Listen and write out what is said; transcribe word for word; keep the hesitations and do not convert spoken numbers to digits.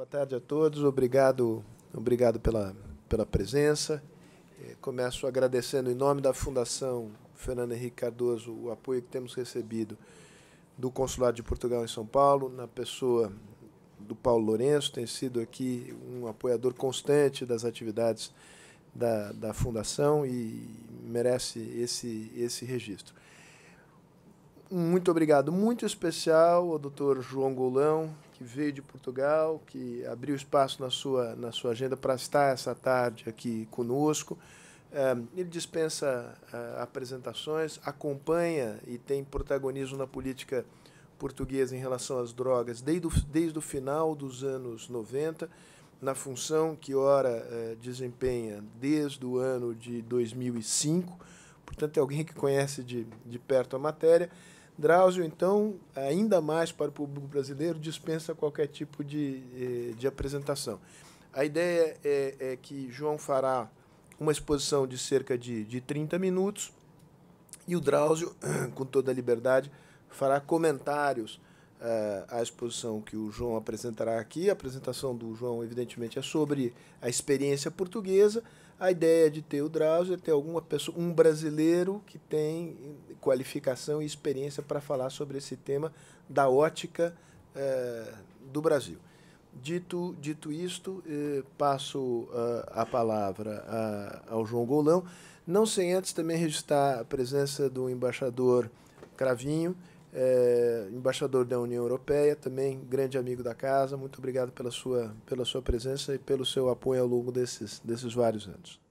Boa tarde a todos. Obrigado, obrigado pela, pela presença. Começo agradecendo, em nome da Fundação Fernando Henrique Cardoso, o apoio que temos recebido do Consulado de Portugal em São Paulo, na pessoa do Paulo Lourenço, tem sido aqui um apoiador constante das atividades da, da Fundação e merece esse, esse registro. Muito obrigado, muito especial ao doutor João Goulão, que veio de Portugal, que abriu espaço na sua, na sua agenda para estar essa tarde aqui conosco. Ele dispensa apresentações, acompanha e tem protagonismo na política portuguesa em relação às drogas desde o, desde o final dos anos noventa, na função que ora eh, desempenha desde o ano de dois mil e cinco, portanto é alguém que conhece de, de perto a matéria. Drauzio, então, ainda mais para o público brasileiro, dispensa qualquer tipo de, de apresentação. A ideia é, é que João fará uma exposição de cerca de, de trinta minutos e o Drauzio, com toda a liberdade, fará comentários uh, à exposição que o João apresentará aqui. A apresentação do João, evidentemente, é sobre a experiência portuguesa. A ideia de ter o Drauzio é ter alguma pessoa, um brasileiro que tem qualificação e experiência para falar sobre esse tema da ótica uh, do Brasil. Dito, dito isto, eh, passo uh, a palavra a, ao João Goulão, não sem antes também registrar a presença do embaixador Cravinho, É, embaixador da União Europeia, também grande amigo da casa. Muito obrigado pela sua, pela sua presença e pelo seu apoio ao longo desses, desses vários anos.